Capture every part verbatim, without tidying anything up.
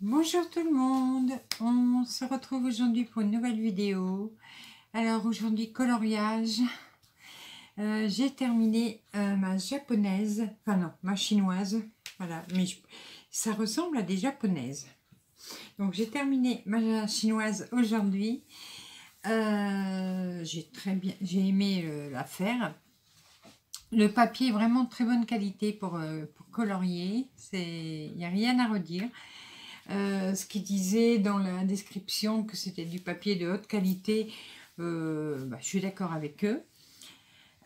Bonjour tout le monde, on se retrouve aujourd'hui pour une nouvelle vidéo. Alors aujourd'hui coloriage, euh, j'ai terminé euh, ma japonaise, enfin non, ma chinoise, voilà, mais je, ça ressemble à des japonaises. Donc j'ai terminé ma chinoise aujourd'hui, euh, j'ai très bien, j'ai aimé euh, la faire. Le papier est vraiment de très bonne qualité pour, euh, pour colorier, il n'y a rien à redire. Euh, ce qui disait dans la description que c'était du papier de haute qualité, euh, bah, je suis d'accord avec eux.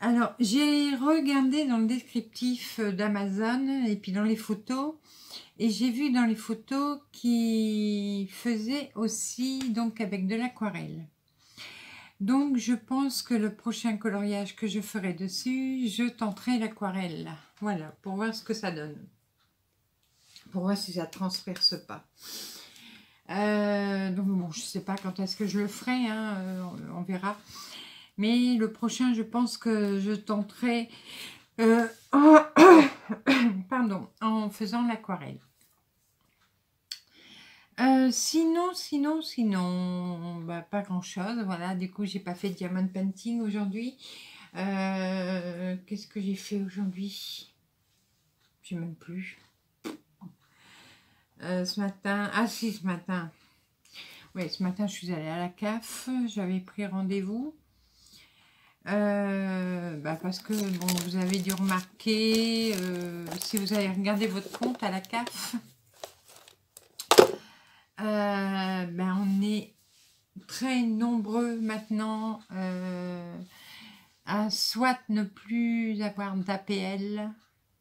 Alors, j'ai regardé dans le descriptif d'Amazon et puis dans les photos, et j'ai vu dans les photos qu'ils faisaient aussi donc avec de l'aquarelle. Donc, je pense que le prochain coloriage que je ferai dessus, je tenterai l'aquarelle. Voilà, pour voir ce que ça donne. Pour voir si ça transperce pas. Euh, donc bon, je sais pas quand est-ce que je le ferai, hein, euh, on, on verra. Mais le prochain, je pense que je tenterai, euh, en, pardon, en faisant l'aquarelle. Euh, sinon, sinon, sinon, bah, pas grand-chose. Voilà, du coup, j'ai pas fait de diamond painting aujourd'hui. Euh, Qu'est-ce que j'ai fait aujourd'hui? Je sais même plus. Euh, ce matin, ah si ce matin, oui ce matin je suis allée à la C A F, j'avais pris rendez-vous, euh, bah parce que bon, vous avez dû remarquer, euh, si vous avez regardé votre compte à la C A F, euh, bah, on est très nombreux maintenant euh, à soit ne plus avoir d'A P L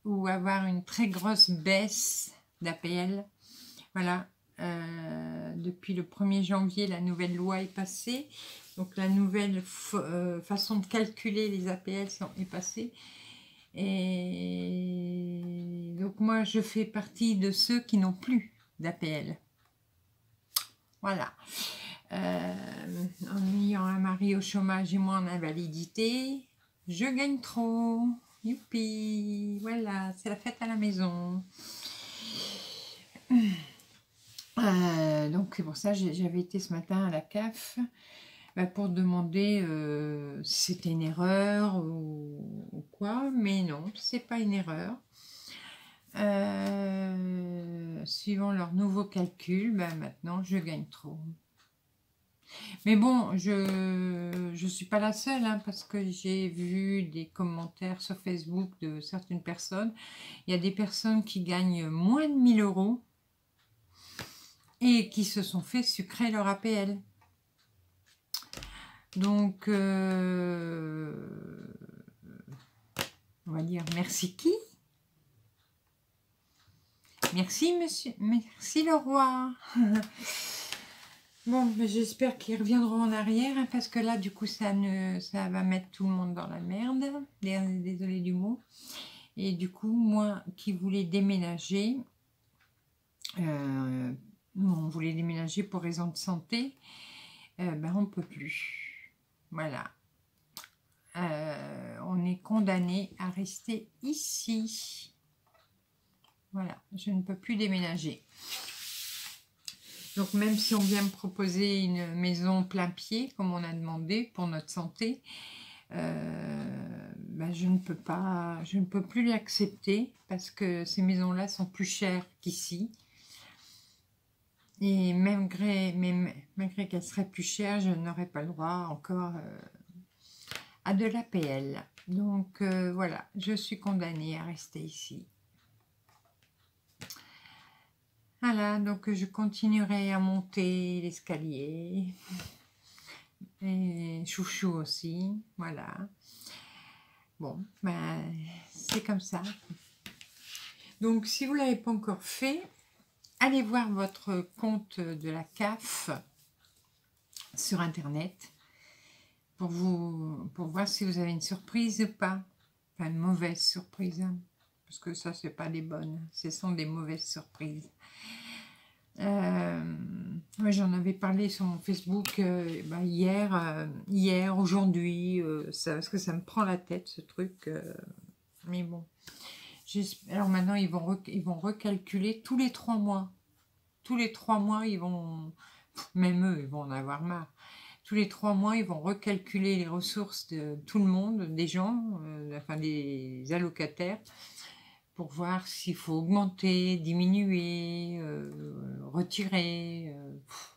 ou avoir une très grosse baisse d'A P L. Voilà, euh, depuis le premier janvier, la nouvelle loi est passée. Donc, la nouvelle euh, façon de calculer les A P L sont, est passée. Et donc, moi, je fais partie de ceux qui n'ont plus d'A P L. Voilà. Euh, en ayant un mari au chômage et moi en invalidité, je gagne trop. Youpi! Voilà, c'est la fête à la maison. Euh, donc c'est pour ça que j'avais été ce matin à la C A F bah, pour demander euh, si c'était une erreur ou, ou quoi, mais non, c'est pas une erreur. Euh, suivant leur nouveau calcul, bah, maintenant je gagne trop. Mais bon, je je suis pas la seule, hein, parce que j'ai vu des commentaires sur Facebook de certaines personnes. Il y a des personnes qui gagnent moins de mille euros et qui se sont fait sucrer leur A P L. Donc, euh, on va dire merci qui? Merci monsieur, merci le roi. Bon, mais j'espère qu'ils reviendront en arrière, hein, parce que là, du coup, ça, ne, ça va mettre tout le monde dans la merde. Désolée du mot. Et du coup, moi qui voulais déménager, euh, on voulait déménager pour raison de santé, euh, ben, on ne peut plus. Voilà. Euh, on est condamné à rester ici. Voilà, je ne peux plus déménager. Donc, même si on vient me proposer une maison plein pied, comme on a demandé pour notre santé, euh, ben je ne peux pas, je ne peux plus l'accepter parce que ces maisons-là sont plus chères qu'ici. Et même gré, même, malgré qu'elles seraient plus chères, je n'aurais pas le droit encore euh, à de l'A P L. Donc, euh, voilà, je suis condamnée à rester ici. Voilà, donc je continuerai à monter l'escalier, et chouchou aussi, voilà. Bon, ben, c'est comme ça. Donc, si vous ne l'avez pas encore fait, allez voir votre compte de la C A F sur Internet pour, vous, pour voir si vous avez une surprise ou pas. Enfin, une mauvaise surprise, hein, parce que ça, ce n'est pas des bonnes. Ce sont des mauvaises surprises. Euh, ouais, j'en avais parlé sur mon Facebook euh, bah, hier, euh, hier, aujourd'hui, euh, ça, parce que ça me prend la tête, ce truc. Euh, mais bon. Alors maintenant, ils vont, rec ils vont recalculer tous les trois mois. Tous les trois mois, ils vont... Pff, même eux, ils vont en avoir marre. Tous les trois mois, ils vont recalculer les ressources de tout le monde, des gens, euh, enfin des allocataires, pour voir s'il faut augmenter, diminuer, euh, retirer. Euh, pff,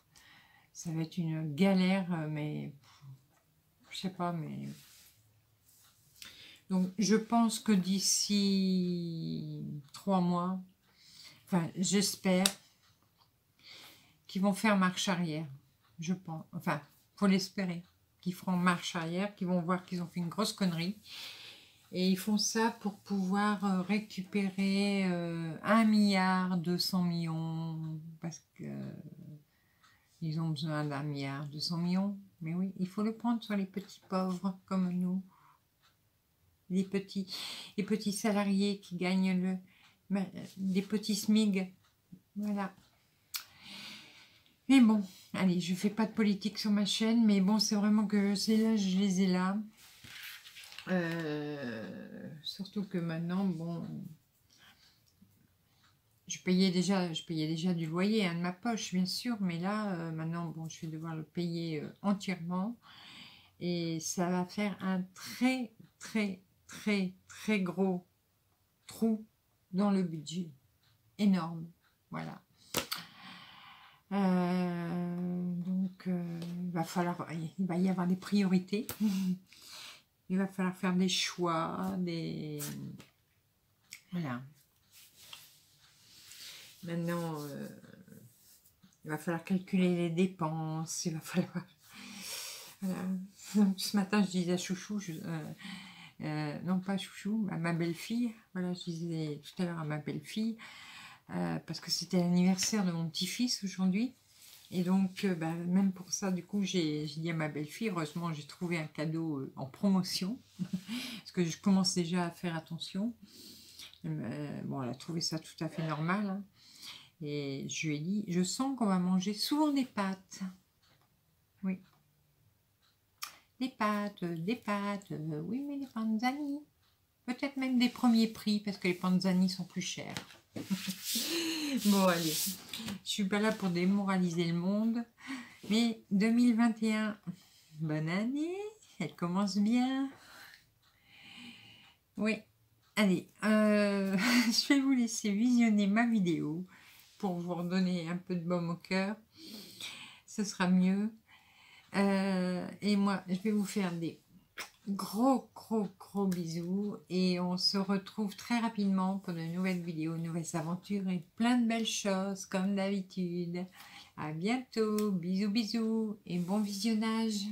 ça va être une galère, mais... Pff, je sais pas, mais... Donc, je pense que d'ici trois mois, enfin, j'espère qu'ils vont faire marche arrière. Je pense, enfin, il faut l'espérer, qu'ils feront marche arrière, qu'ils vont voir qu'ils ont fait une grosse connerie. Et ils font ça pour pouvoir récupérer euh, un milliard deux cents millions, parce que euh, ils ont besoin d'un milliard deux cents millions. Mais oui, il faut le prendre sur les petits pauvres comme nous. Des petits, des petits salariés qui gagnent le... Des petits S M I G. Voilà. Mais bon, allez, je fais pas de politique sur ma chaîne, mais bon, c'est vraiment que c'est là, je les ai là. Euh, surtout que maintenant, bon... Je payais déjà, je payais déjà du loyer, hein, de ma poche, bien sûr, mais là, euh, maintenant, bon, je vais devoir le payer euh, entièrement. Et ça va faire un très... très, très, très gros trou dans le budget. Énorme. Voilà. Euh, donc, euh, il va falloir, il va y avoir des priorités. Il va falloir faire des choix, des... Voilà. Maintenant, euh, il va falloir calculer les dépenses, il va falloir... Voilà. Donc, ce matin, je disais à Chouchou... Je, euh, Euh, non pas chouchou, à ma belle-fille, voilà, je disais tout à l'heure à ma belle-fille, euh, parce que c'était l'anniversaire de mon petit-fils aujourd'hui, et donc euh, bah, même pour ça, du coup, j'ai dit à ma belle-fille, heureusement j'ai trouvé un cadeau en promotion, parce que je commence déjà à faire attention, euh, bon, elle a trouvé ça tout à fait normal, hein. Et je lui ai dit, je sens qu'on va manger souvent des pâtes, oui, des pâtes, des pâtes, euh, oui, mais les Panzani, peut-être même des premiers prix, parce que les Panzani sont plus chers. Bon, allez, je suis pas là pour démoraliser le monde, mais deux mille vingt et un, bonne année, elle commence bien. Oui, allez, euh, je vais vous laisser visionner ma vidéo, pour vous redonner un peu de baume au cœur, ce sera mieux. Euh, et moi, je vais vous faire des gros, gros, gros bisous. Et on se retrouve très rapidement pour de nouvelles vidéos, de nouvelles aventures et plein de belles choses, comme d'habitude. À bientôt. Bisous, bisous. Et bon visionnage.